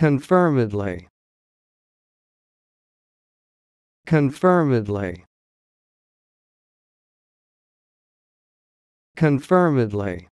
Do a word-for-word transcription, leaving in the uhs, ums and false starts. Confirmedly. Confirmedly. Confirmedly.